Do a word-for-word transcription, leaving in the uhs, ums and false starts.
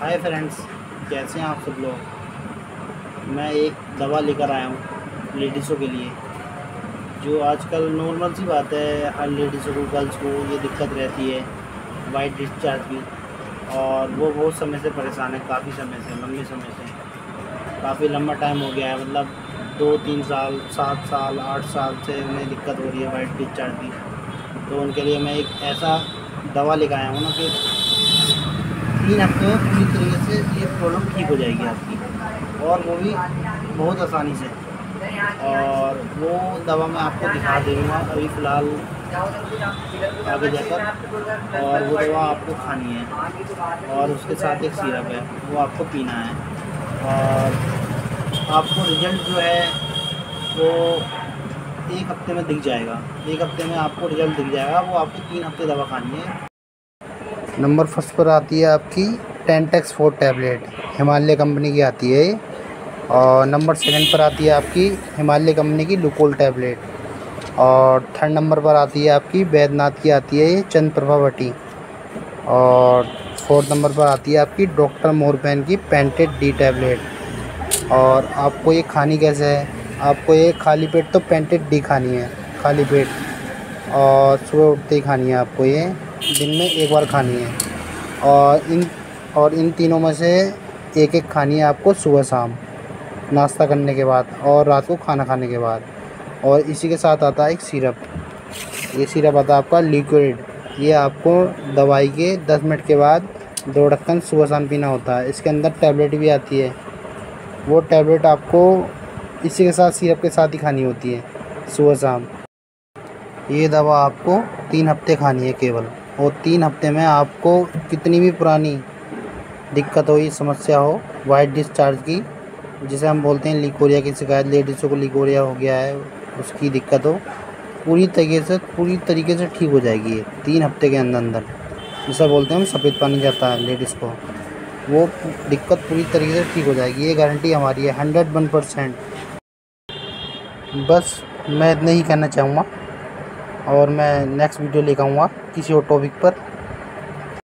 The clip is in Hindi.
हाय फ्रेंड्स, कैसे हैं आप सब लोग। मैं एक दवा लेकर आया हूँ लेडीज़ों के लिए, जो आजकल नॉर्मल सी बात है, हर लेडीज़ों को, गर्ल्स को ये दिक्कत रहती है वाइट डिस्चार्ज की। और वो बहुत समय से परेशान है, काफ़ी समय से, लंबे समय से, काफ़ी लंबा टाइम हो गया है, मतलब दो तीन साल, सात साल, आठ साल से उन्हें दिक्कत हो रही है वाइट डिस्चार्ज की। तो उनके लिए मैं एक ऐसा दवा लेकर आया हूँ ना कि तीन हफ्ते में पूरी तरीके से ये प्रॉब्लम ठीक हो जाएगी आपकी, और वो भी बहुत आसानी से। और वो दवा मैं आपको दिखा दूँगा अभी फ़िलहाल आगे जाकर। और वो दवा आपको खानी है, और उसके साथ एक सिरप है, वो आपको पीना है। और आपको रिज़ल्ट जो है वो एक हफ्ते में दिख जाएगा। एक हफ्ते में आपको रिज़ल्ट दिख जाएगा। वो आपको तीन हफ्ते दवा खानी है। नंबर फर्स्ट पर आती है आपकी Tentex forte tablet, Himalaya company की आती है। और नंबर सेकंड पर आती है आपकी हिमालय कंपनी की लुकोल टैबलेट। और थर्ड नंबर पर आती है आपकी वैद्यनाथ की आती है ये चंद्रप्रभा वटी। और फोर्थ नंबर पर आती है आपकी डॉक्टर मोरबेन की पेंटिड डी टैबलेट। और आपको ये खानी कैसे है, आपको ये खाली पेट तो पेंटिड डी खानी है, खाली पेट, और सुबह उठते ही खानी है आपको, ये दिन में एक बार खानी है। और इन और इन तीनों में से एक एक खानी है आपको सुबह शाम नाश्ता करने के बाद, और रात को खाना खाने के बाद। और इसी के साथ आता है एक सिरप। ये सिरप आता है आपका लिक्विड। ये आपको दवाई के दस मिनट के बाद दो ढक्कन सुबह शाम पीना होता है। इसके अंदर टैबलेट भी आती है, वो टैबलेट आपको इसी के साथ, सिरप के साथ ही खानी होती है सुबह शाम। ये दवा आपको तीन हफ्ते खानी है केवल। और तीन हफ्ते में आपको कितनी भी पुरानी दिक्कत हो, ये समस्या हो वाइट डिस्चार्ज की, जिसे हम बोलते हैं ल्यूकोरिया की शिकायत, लेडीज़ों को ल्यूकोरिया हो गया है उसकी दिक्कत हो, पूरी तरीके से पूरी तरीके से ठीक हो जाएगी ये तीन हफ्ते के अंदर अंदर। जिसे बोलते हैं हम सफ़ेद पानी जाता है लेडीज़ को, वो दिक्कत पूरी तरीके से ठीक हो जाएगी। ये गारंटी हमारी है हंड्रेड वन परसेंट। बस मैं इतना ही कहना चाहूँगा, और मैं नेक्स्ट वीडियो लेकर आऊँगा किसी और टॉपिक पर।